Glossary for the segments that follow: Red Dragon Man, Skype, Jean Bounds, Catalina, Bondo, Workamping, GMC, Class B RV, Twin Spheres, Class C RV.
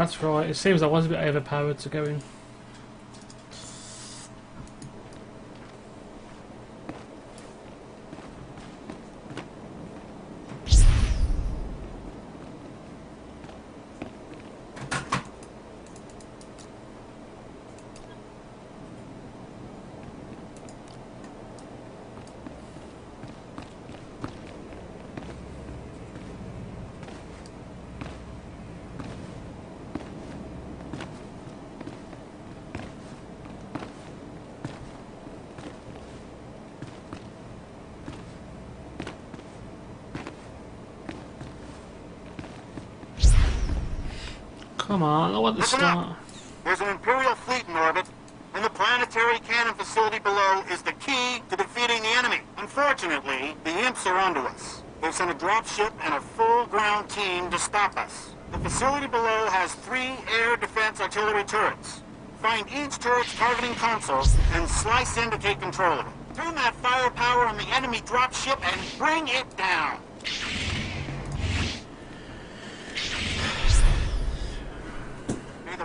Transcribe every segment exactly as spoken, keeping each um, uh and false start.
That's right, it seems I was a bit overpowered to go in. Come on, I want to start. There's an Imperial fleet in orbit, and the planetary cannon facility below is the key to defeating the enemy. Unfortunately, the imps are onto us. They've sent a dropship and a full ground team to stop us. The facility below has three air defense artillery turrets. Find each turret's targeting console and slice in to take control of it. Turn that firepower on the enemy dropship and bring it down.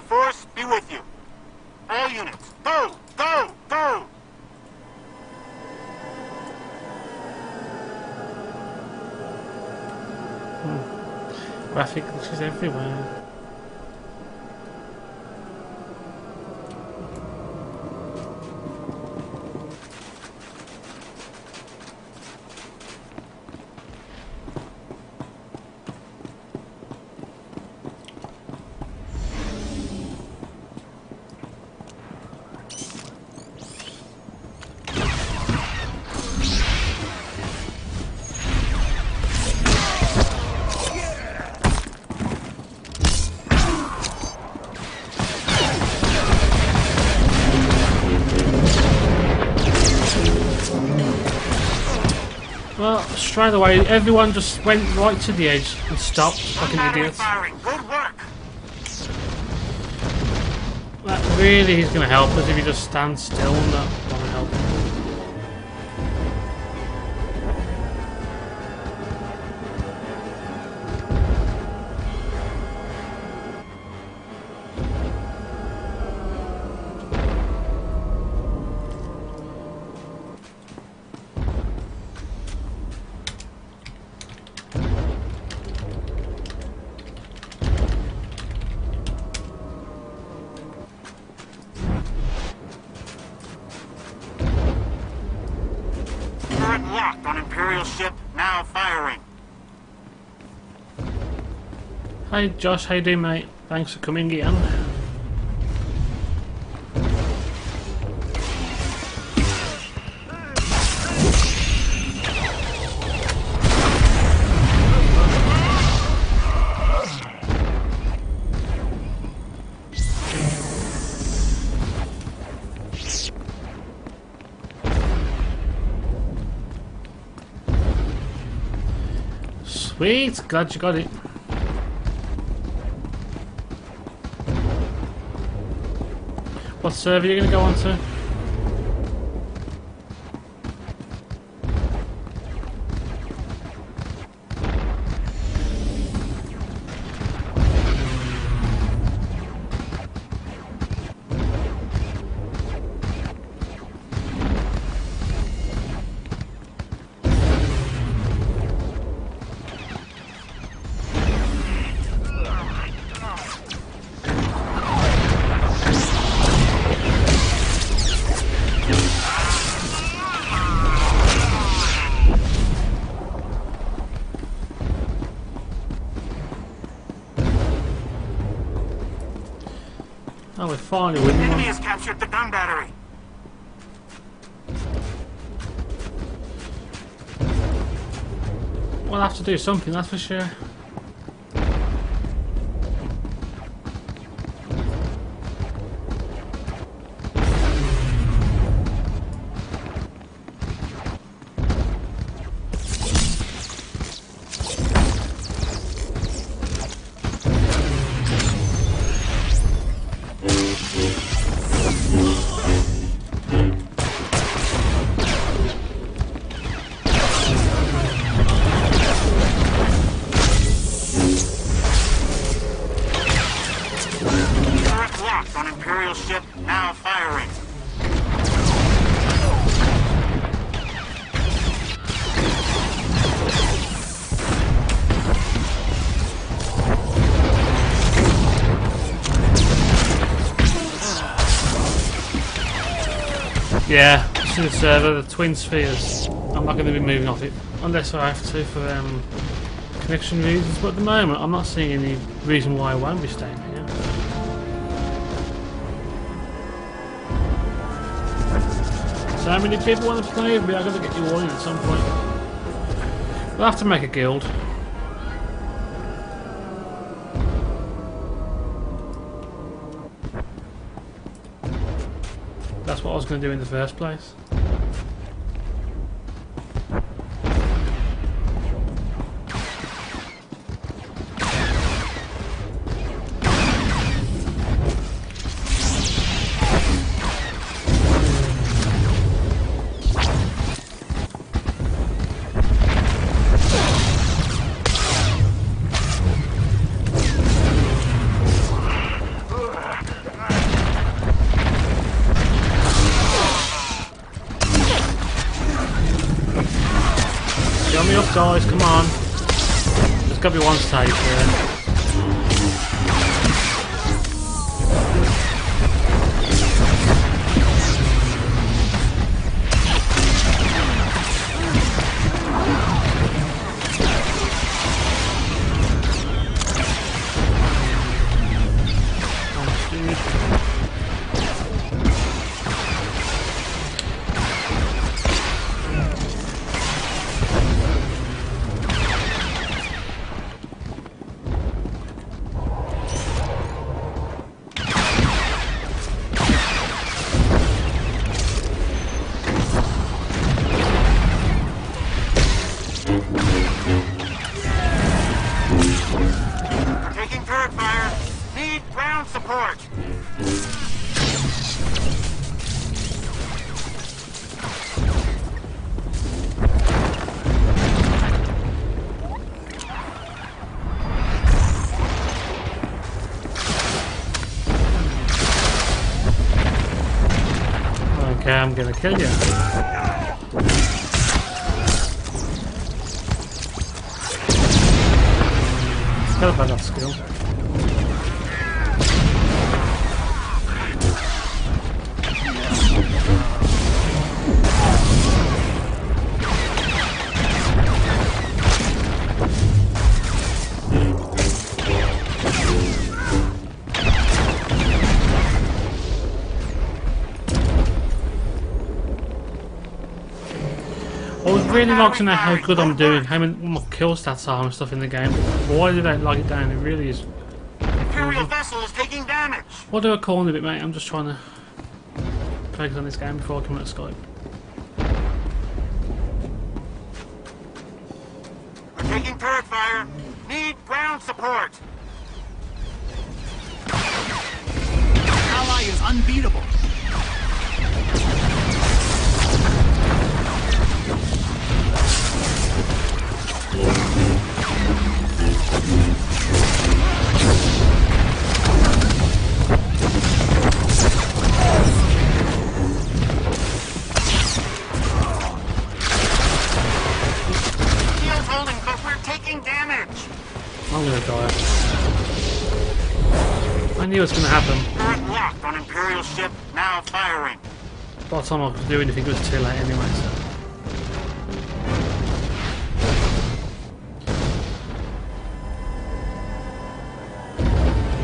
Force be with you. All units, go, go, go! Hmm. Graphic is everywhere. Straight away, everyone just went right to the edge and stopped like an idiot. That really is going to help us if you just stand still and that won't help. Locked on Imperial ship, now firing. Hi Josh, how you doing, mate? Thanks for coming in. Sweet, glad you got it. What server are you going to go on to? Oh, we're finally winning. The enemy has captured the gun battery. We'll have to do something, that's for sure. firing. Yeah, it's in the server, the Twin Spheres. I'm not going to be moving off it unless I have to for um, connection reasons, but at the moment I'm not seeing any reason why I won't be staying here. So many people want to play with me, I've got to get you all in at some point. We'll have to make a guild. That's what I was going to do in the first place. Guys, come on. There's got to be one save here. Okay, I'm gonna kill you. Tell about that skill. I really like to know how good I'm doing, how many what my kill stats are and stuff in the game. Why do they like it down? It really is. Imperial vessel is taking damage. What do I call in a bit, mate? I'm just trying to focus on this game before I come out of Skype. We're taking turret fire. Need ground support. Ally is unbeatable. What's going to happen. Turret locked on Imperial ship, now firing. By the time I could do anything, it was too late anyway, so.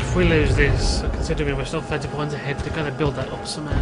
If we lose this, considering we're still thirty points ahead, they're going to build that up somehow.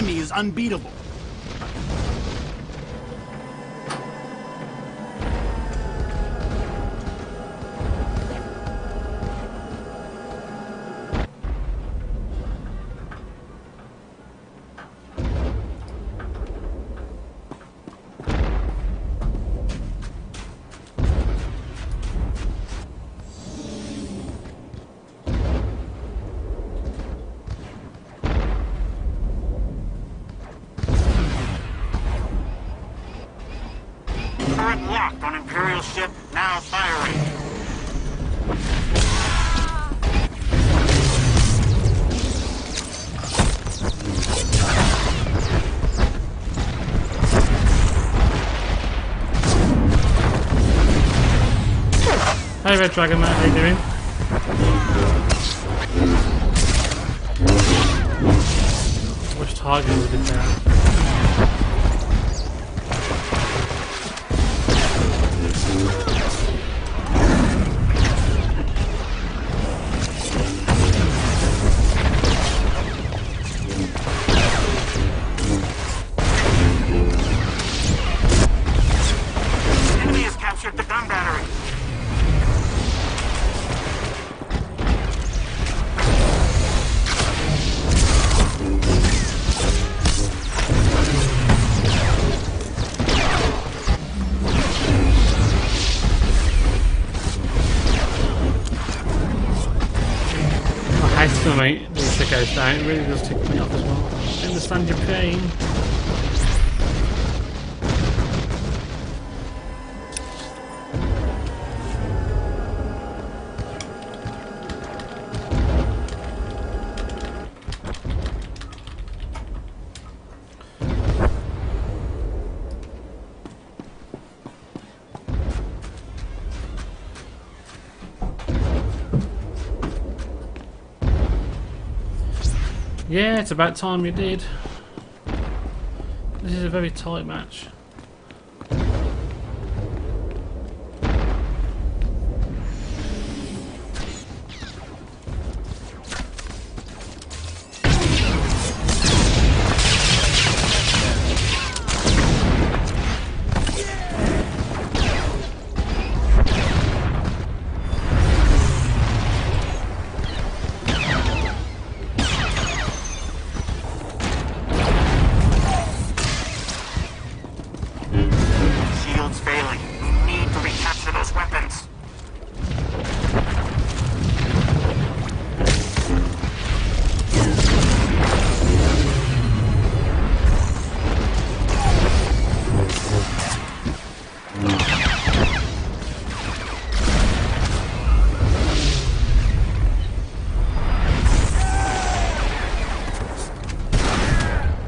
enemy is unbeatable. Locked on Imperial ship, now firing. Hey Red Dragon Man, how you doing? Which target was it now? Mate, these sickos down, it really does tick me off as well. I understand your pain. Yeah, it's about time you did. This is a very tight match.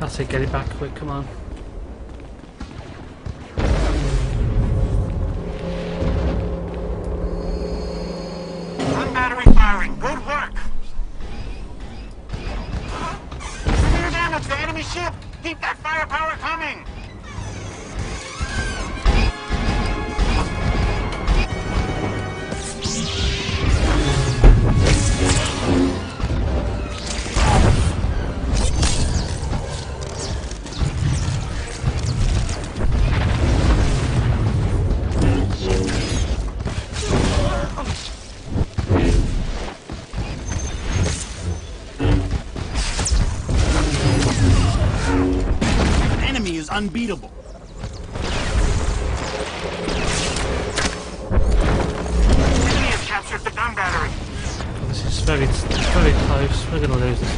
That's it, get it back quick, come on. One battery firing, good work! Severe damage to enemy ship! Keep that firepower coming! Unbeatable. Enemy has captured the gun battery. This is very, very close. We're gonna lose this.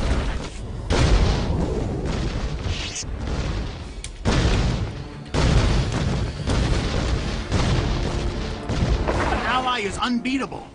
An ally is unbeatable.